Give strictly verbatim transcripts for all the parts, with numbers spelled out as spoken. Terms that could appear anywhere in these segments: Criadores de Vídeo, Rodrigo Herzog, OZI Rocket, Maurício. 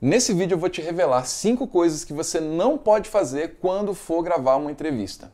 Nesse vídeo eu vou te revelar cinco coisas que você não pode fazer quando for gravar uma entrevista.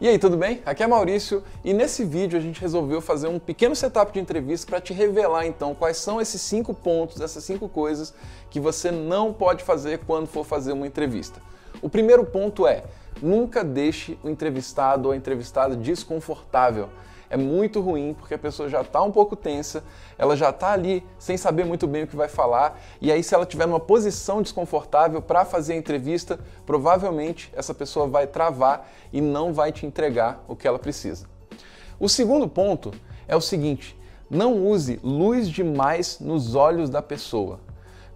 E aí, tudo bem? Aqui é Maurício e nesse vídeo a gente resolveu fazer um pequeno setup de entrevista para te revelar então quais são esses cinco pontos, essas cinco coisas que você não pode fazer quando for fazer uma entrevista. O primeiro ponto é: nunca deixe o entrevistado ou a entrevistada desconfortável. É muito ruim porque a pessoa já está um pouco tensa, ela já está ali sem saber muito bem o que vai falar, e aí se ela estiver numa posição desconfortável para fazer a entrevista, provavelmente essa pessoa vai travar e não vai te entregar o que ela precisa. O segundo ponto é o seguinte: não use luz demais nos olhos da pessoa.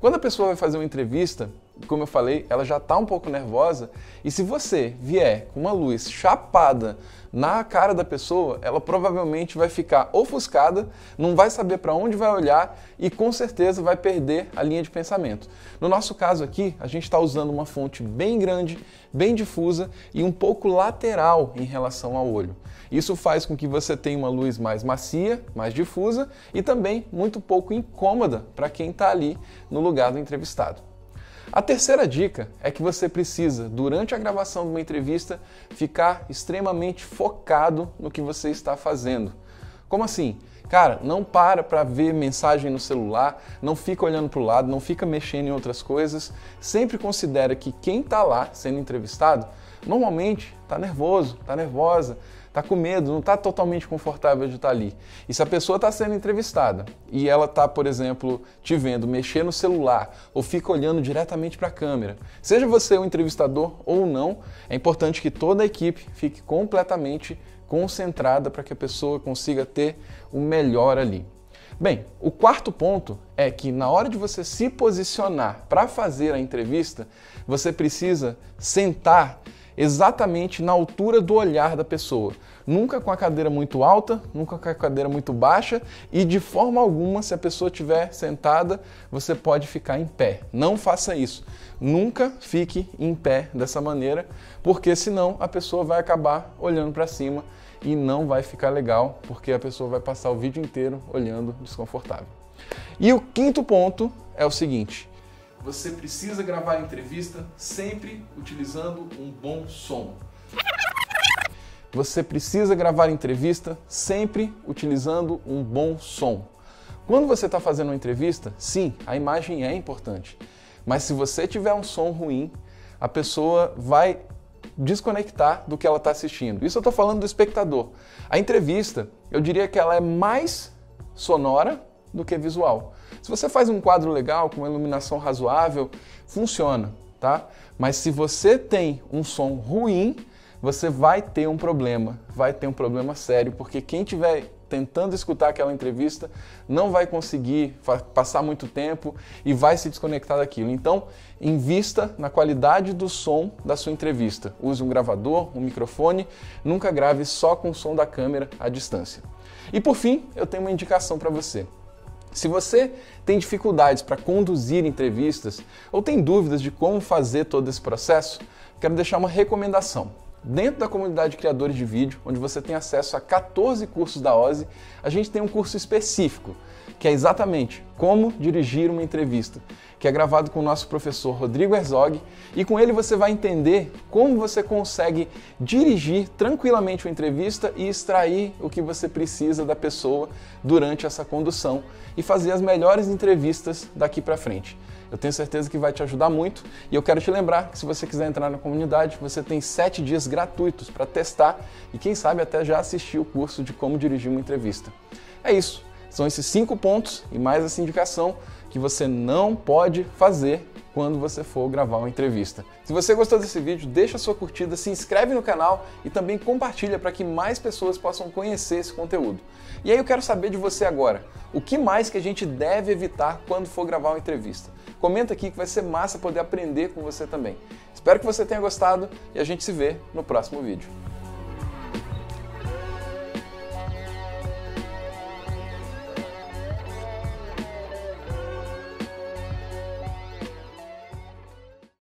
Quando a pessoa vai fazer uma entrevista, como eu falei, ela já está um pouco nervosa, e se você vier com uma luz chapada na cara da pessoa, ela provavelmente vai ficar ofuscada, não vai saber para onde vai olhar e com certeza vai perder a linha de pensamento. No nosso caso aqui, a gente está usando uma fonte bem grande, bem difusa e um pouco lateral em relação ao olho. Isso faz com que você tenha uma luz mais macia, mais difusa e também muito pouco incômoda para quem está ali no lugar do entrevistado. A terceira dica é que você precisa, durante a gravação de uma entrevista, ficar extremamente focado no que você está fazendo. Como assim? Cara, não para para ver mensagem no celular, não fica olhando para o lado, não fica mexendo em outras coisas. Sempre considera que quem está lá sendo entrevistado, normalmente está nervoso, está nervosa, está com medo, não está totalmente confortável de estar ali. E se a pessoa está sendo entrevistada e ela está, por exemplo, te vendo mexer no celular ou fica olhando diretamente para a câmera, seja você o entrevistador ou não, é importante que toda a equipe fique completamente concentrada para que a pessoa consiga ter o melhor ali. Bem, o quarto ponto é que na hora de você se posicionar para fazer a entrevista, você precisa sentar exatamente na altura do olhar da pessoa. Nunca com a cadeira muito alta, nunca com a cadeira muito baixa e de forma alguma, se a pessoa estiver sentada, você pode ficar em pé. Não faça isso. Nunca fique em pé dessa maneira, porque senão a pessoa vai acabar olhando para cima e não vai ficar legal, porque a pessoa vai passar o vídeo inteiro olhando desconfortável. E o quinto ponto é o seguinte: você precisa gravar a entrevista sempre utilizando um bom som. Você precisa gravar a entrevista sempre utilizando um bom som. Quando você está fazendo uma entrevista, sim, a imagem é importante, mas se você tiver um som ruim, a pessoa vai desconectar do que ela está assistindo. Isso eu estou falando do espectador. A entrevista, eu diria que ela é mais sonora do que visual. Se você faz um quadro legal, com uma iluminação razoável, funciona, tá? Mas se você tem um som ruim, você vai ter um problema, vai ter um problema sério, porque quem tiver tentando escutar aquela entrevista não vai conseguir passar muito tempo e vai se desconectar daquilo. Então, invista na qualidade do som da sua entrevista. Use um gravador, um microfone, nunca grave só com o som da câmera à distância. E por fim, eu tenho uma indicação para você. Se você tem dificuldades para conduzir entrevistas ou tem dúvidas de como fazer todo esse processo, quero deixar uma recomendação. Dentro da comunidade de Criadores de Vídeo, onde você tem acesso a quatorze cursos da O Z I, a gente tem um curso específico, que é exatamente Como Dirigir uma Entrevista, que é gravado com o nosso professor Rodrigo Herzog, e com ele você vai entender como você consegue dirigir tranquilamente uma entrevista e extrair o que você precisa da pessoa durante essa condução e fazer as melhores entrevistas daqui para frente. Eu tenho certeza que vai te ajudar muito e eu quero te lembrar que se você quiser entrar na comunidade, você tem sete dias gratuitos para testar e quem sabe até já assistir o curso de Como Dirigir uma Entrevista. É isso, são esses cinco pontos e mais essa indicação que você não pode fazer quando você for gravar uma entrevista. Se você gostou desse vídeo, deixa sua curtida, se inscreve no canal e também compartilha para que mais pessoas possam conhecer esse conteúdo. E aí eu quero saber de você agora, o que mais que a gente deve evitar quando for gravar uma entrevista? Comenta aqui que vai ser massa poder aprender com você também. Espero que você tenha gostado e a gente se vê no próximo vídeo.